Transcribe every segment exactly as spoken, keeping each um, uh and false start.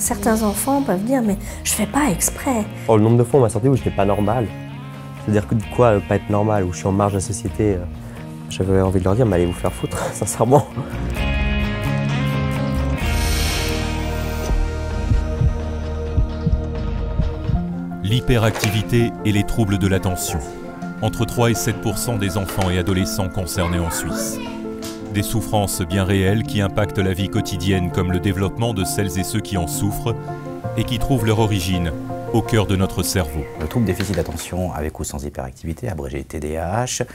Certains enfants peuvent dire « mais je fais pas exprès ». Oh, le nombre de fois on m'a sorti où je n'étais pas normal. C'est-à-dire que de quoi euh, pas être normal, où je suis en marge de la société. Euh, J'avais envie de leur dire « mais allez vous faire foutre, sincèrement ». L'hyperactivité et les troubles de l'attention. Entre trois et sept pour cent des enfants et adolescents concernés en Suisse. Des souffrances bien réelles qui impactent la vie quotidienne comme le développement de celles et ceux qui en souffrent et qui trouvent leur origine au cœur de notre cerveau. Le trouble déficit d'attention avec ou sans hyperactivité, abrégé T D A H,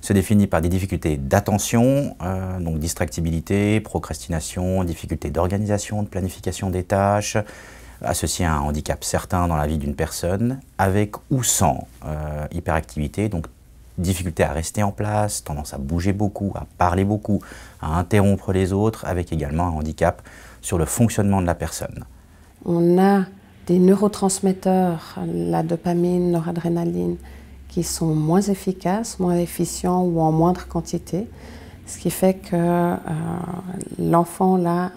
se définit par des difficultés d'attention, euh, donc distractibilité, procrastination, difficultés d'organisation, de planification des tâches, associé à un handicap certain dans la vie d'une personne, avec ou sans euh, hyperactivité, donc difficulté à rester en place, tendance à bouger beaucoup, à parler beaucoup, à interrompre les autres, avec également un handicap sur le fonctionnement de la personne. On a des neurotransmetteurs, la dopamine, noradrénaline, qui sont moins efficaces, moins efficients ou en moindre quantité, ce qui fait que euh, l'enfant, là,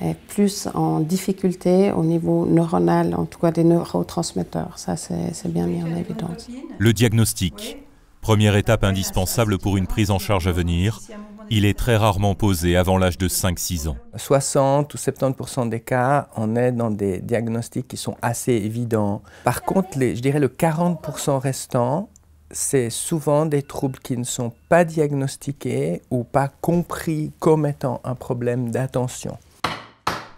est plus en difficulté au niveau neuronal, en tout cas des neurotransmetteurs. Ça, c'est bien mis en évidence. Le diagnostic, première étape indispensable pour une prise en charge à venir, il est très rarement posé avant l'âge de cinq six ans. soixante ou soixante-dix pour cent des cas, on est dans des diagnostics qui sont assez évidents. Par contre, les, je dirais le quarante pour cent restant, c'est souvent des troubles qui ne sont pas diagnostiqués ou pas compris comme étant un problème d'attention.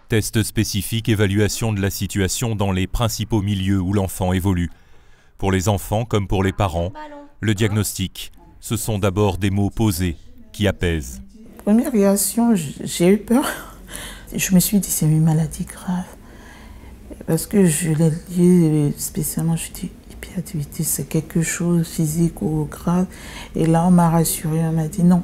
Test spécifique, évaluation de la situation dans les principaux milieux où l'enfant évolue. Pour les enfants comme pour les parents, le diagnostic, ce sont d'abord des mots posés qui apaisent. Première réaction, j'ai eu peur. Je me suis dit c'est une maladie grave. Parce que je l'ai lié spécialement, je dis hyperactivité, c'est quelque chose physique ou grave. Et là on m'a rassurée, on m'a dit non.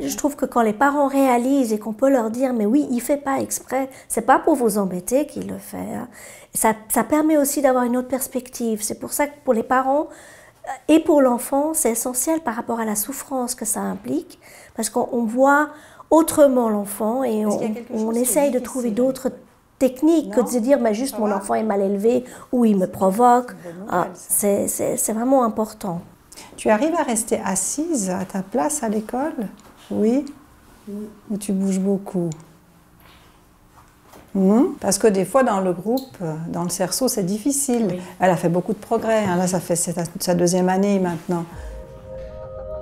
Je trouve que quand les parents réalisent et qu'on peut leur dire « mais oui, il ne fait pas exprès, c'est pas pour vous embêter qu'il le fait hein. », ça, ça permet aussi d'avoir une autre perspective. C'est pour ça que pour les parents et pour l'enfant, c'est essentiel par rapport à la souffrance que ça implique, parce qu'on voit autrement l'enfant et on, on essaye de trouver d'autres techniques non, que de se dire « mais juste mon enfant est mal élevé » ou « il me provoque ». Ah, c'est, c'est, c'est vraiment important. Tu arrives à rester assise à ta place à l'école ? Oui, ou tu bouges beaucoup. Mmh. Parce que des fois, dans le groupe, dans le cerceau, c'est difficile. Oui. Elle a fait beaucoup de progrès. Là, ça fait sa deuxième année maintenant.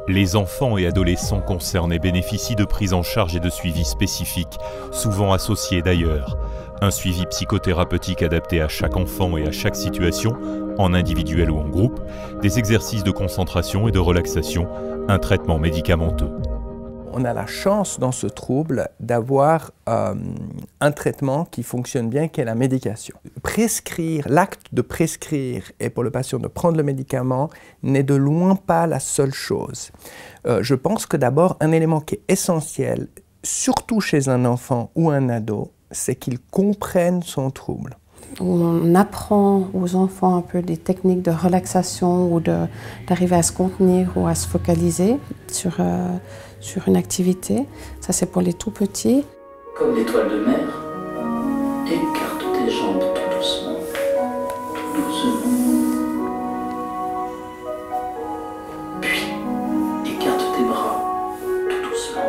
Les enfants et adolescents concernés bénéficient de prises en charge et de suivis spécifiques, souvent associés d'ailleurs. Un suivi psychothérapeutique adapté à chaque enfant et à chaque situation, en individuel ou en groupe, des exercices de concentration et de relaxation, un traitement médicamenteux. On a la chance dans ce trouble d'avoir euh, un traitement qui fonctionne bien, qui est la médication. Prescrire, l'acte de prescrire et pour le patient de prendre le médicament n'est de loin pas la seule chose. Euh, je pense que d'abord, un élément qui est essentiel, surtout chez un enfant ou un ado, c'est qu'il comprenne son trouble. On apprend aux enfants un peu des techniques de relaxation ou d'arriver à se contenir ou à se focaliser sur, euh, sur une activité. Ça, c'est pour les tout-petits. Comme l'étoile de mer, écarte tes jambes tout doucement, tout doucement. Puis, écarte tes bras tout doucement.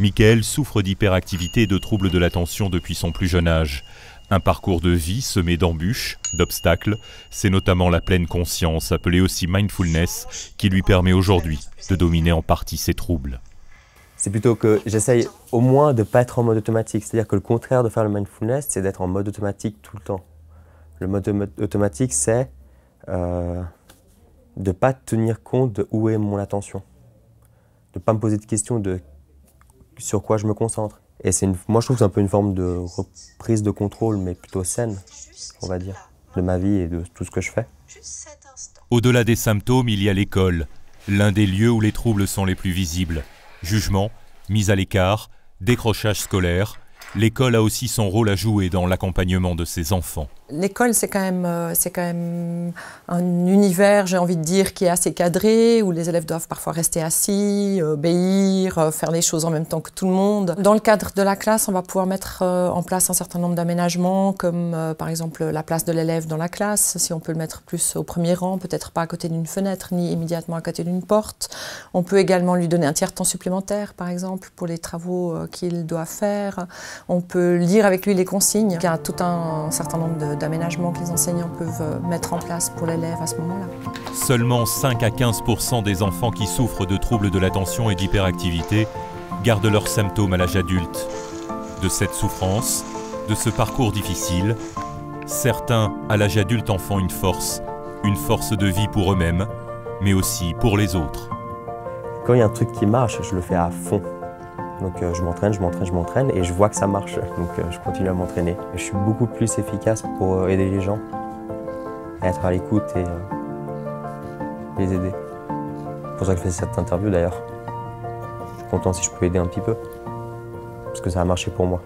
Michael souffre d'hyperactivité et de troubles de l'attention depuis son plus jeune âge. Un parcours de vie semé d'embûches, d'obstacles, c'est notamment la pleine conscience, appelée aussi mindfulness, qui lui permet aujourd'hui de dominer en partie ses troubles. C'est plutôt que j'essaye au moins de ne pas être en mode automatique, c'est-à-dire que le contraire de faire le mindfulness, c'est d'être en mode automatique tout le temps. Le mode automatique, c'est euh, de ne pas tenir compte de où est mon attention, de ne pas me poser de questions de sur quoi je me concentre. Et une, moi, je trouve que c'est un peu une forme de reprise de contrôle, mais plutôt saine, on va dire, de ma vie et de tout ce que je fais. Au-delà des symptômes, il y a l'école, l'un des lieux où les troubles sont les plus visibles. Jugement, mise à l'écart, décrochage scolaire, l'école a aussi son rôle à jouer dans l'accompagnement de ses enfants. l'école, c'est quand même, c'est quand même un univers, j'ai envie de dire, qui est assez cadré, où les élèves doivent parfois rester assis, obéir, faire les choses en même temps que tout le monde. Dans le cadre de la classe, on va pouvoir mettre en place un certain nombre d'aménagements, comme par exemple la place de l'élève dans la classe, si on peut le mettre plus au premier rang, peut-être pas à côté d'une fenêtre, ni immédiatement à côté d'une porte. On peut également lui donner un tiers-temps supplémentaire, par exemple, pour les travaux qu'il doit faire. On peut lire avec lui les consignes. Il y a tout un certain nombre de d'aménagements que les enseignants peuvent mettre en place pour l'élève à ce moment-là. Seulement cinq à quinze pour cent des enfants qui souffrent de troubles de l'attention et d'hyperactivité gardent leurs symptômes à l'âge adulte. De cette souffrance, de ce parcours difficile, certains à l'âge adulte en font une force, une force de vie pour eux-mêmes, mais aussi pour les autres. Quand il y a un truc qui marche, je le fais à fond. Donc euh, je m'entraîne, je m'entraîne, je m'entraîne et je vois que ça marche, donc euh, je continue à m'entraîner. Je suis beaucoup plus efficace pour euh, aider les gens, être à l'écoute et euh, les aider. C'est pour ça que je fais cette interview d'ailleurs. Je suis content si je peux aider un petit peu, parce que ça a marché pour moi.